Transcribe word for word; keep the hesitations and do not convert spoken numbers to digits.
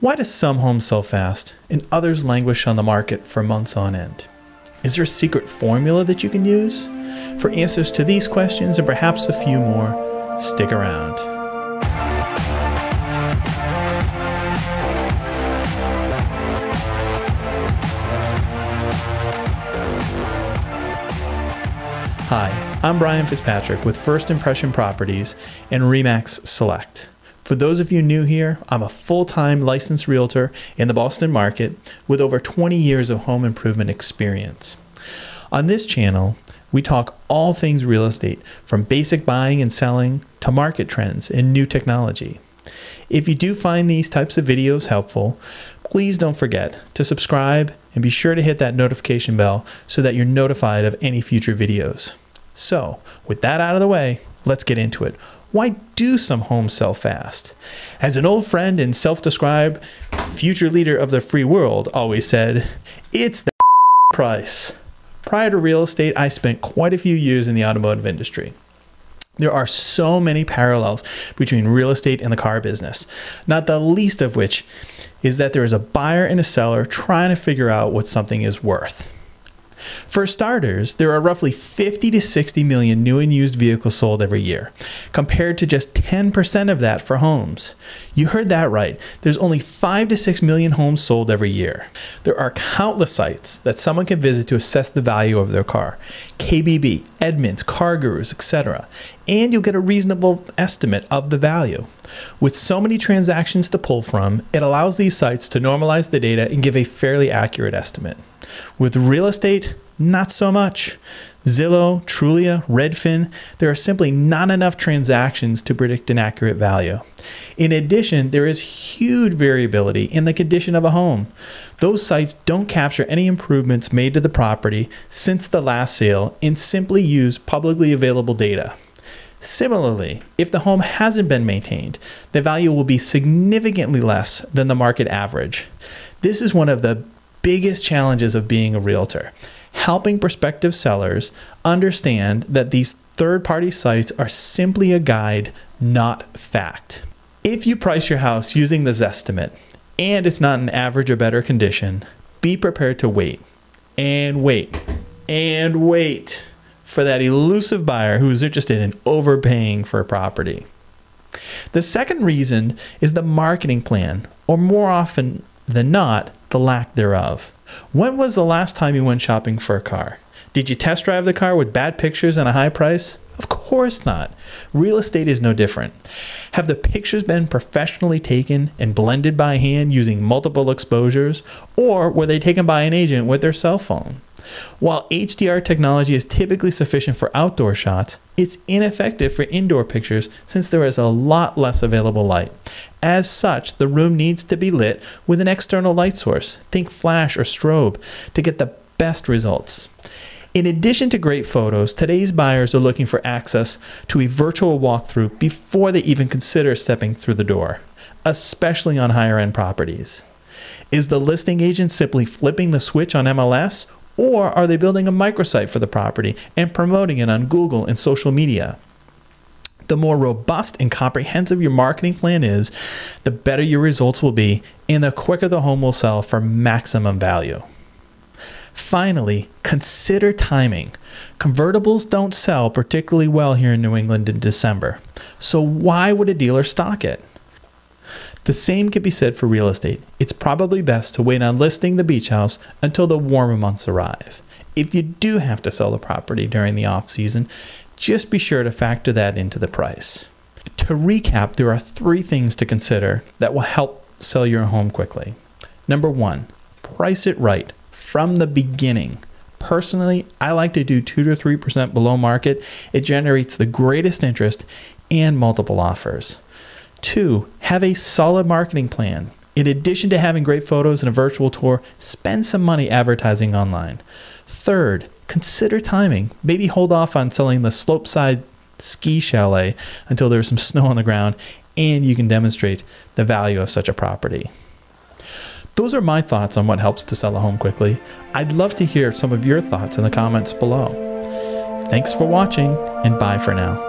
Why do some homes sell fast and others languish on the market for months on end? Is there a secret formula that you can use? For answers to these questions and perhaps a few more, stick around. Hi, I'm Brian Fitzpatrick with First Impression Properties and Remax Select. For those of you new here, I'm a full-time licensed realtor in the Boston market with over twenty years of home improvement experience. On this channel, we talk all things real estate, from basic buying and selling to market trends and new technology. If you do find these types of videos helpful, please don't forget to subscribe and be sure to hit that notification bell so that you're notified of any future videos. So, with that out of the way, let's get into it. Why do some homes sell fast? As an old friend and self-described future leader of the free world always said, it's the price. Prior to real estate, I spent quite a few years in the automotive industry. There are so many parallels between real estate and the car business, not the least of which is that there is a buyer and a seller trying to figure out what something is worth. For starters, there are roughly fifty to sixty million new and used vehicles sold every year, compared to just ten percent of that for homes. You heard that right. There's only five to six million homes sold every year. There are countless sites that someone can visit to assess the value of their car. K B B, Edmunds, CarGurus, et cetera. And you'll get a reasonable estimate of the value. With so many transactions to pull from, it allows these sites to normalize the data and give a fairly accurate estimate. With real estate, not so much. Zillow, Trulia, Redfin, there are simply not enough transactions to predict an accurate value. In addition, there is huge variability in the condition of a home. Those sites don't capture any improvements made to the property since the last sale and simply use publicly available data. Similarly, if the home hasn't been maintained, the value will be significantly less than the market average. This is one of the biggest challenges of being a realtor, helping prospective sellers understand that these third-party sites are simply a guide, not fact. If you price your house using the Zestimate and it's not an average or better condition, be prepared to wait and wait and wait for that elusive buyer who is interested in overpaying for a property. The second reason is the marketing plan, or more often than not, the lack thereof. When was the last time you went shopping for a car? Did you test drive the car with bad pictures and a high price? Of course not. Real estate is no different. Have the pictures been professionally taken and blended by hand using multiple exposures, or were they taken by an agent with their cell phone? While H D R technology is typically sufficient for outdoor shots, it's ineffective for indoor pictures since there is a lot less available light. As such, the room needs to be lit with an external light source, think flash or strobe, to get the best results. In addition to great photos, today's buyers are looking for access to a virtual walkthrough before they even consider stepping through the door, especially on higher-end properties. Is the listing agent simply flipping the switch on M L S? Or are they building a microsite for the property and promoting it on Google and social media? The more robust and comprehensive your marketing plan is, the better your results will be and the quicker the home will sell for maximum value. Finally, consider timing. Convertibles don't sell particularly well here in New England in December, so why would a dealer stock it? The same can be said for real estate. It's probably best to wait on listing the beach house until the warmer months arrive. If you do have to sell the property during the off season, just be sure to factor that into the price. To recap, there are three things to consider that will help sell your home quickly. Number one, price it right from the beginning. Personally, I like to do two to three percent below market. It generates the greatest interest and multiple offers. Two, have a solid marketing plan. In addition to having great photos and a virtual tour, spend some money advertising online. Third, consider timing. Maybe hold off on selling the slopeside ski chalet until there's some snow on the ground and you can demonstrate the value of such a property. Those are my thoughts on what helps to sell a home quickly. I'd love to hear some of your thoughts in the comments below. Thanks for watching, and bye for now.